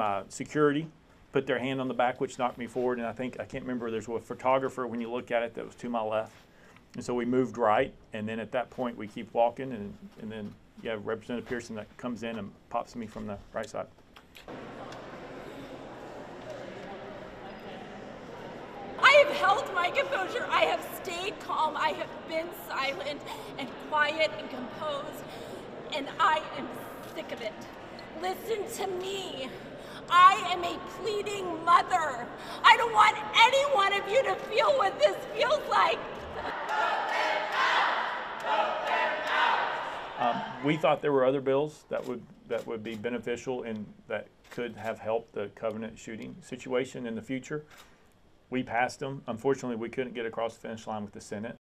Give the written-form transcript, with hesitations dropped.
my security put their hand on the back, which knocked me forward. And I think, I can't remember, there's a photographer, when you look at it, that was to my left. And so we moved right. And then at that point, we keep walking. And then, yeah, Representative Pearson that comes in and pops me from the right side. I have held my composure. I have stayed calm. I have been silent and quiet and composed. And I am sick of it. Listen to me. I am a pleading mother. I don't want any one of you to feel what this feels like. Vote them out! Vote them out! We thought there were other bills that would be beneficial and that could have helped the Covenant shooting situation in the future. We passed them. Unfortunately, we couldn't get across the finish line with the Senate.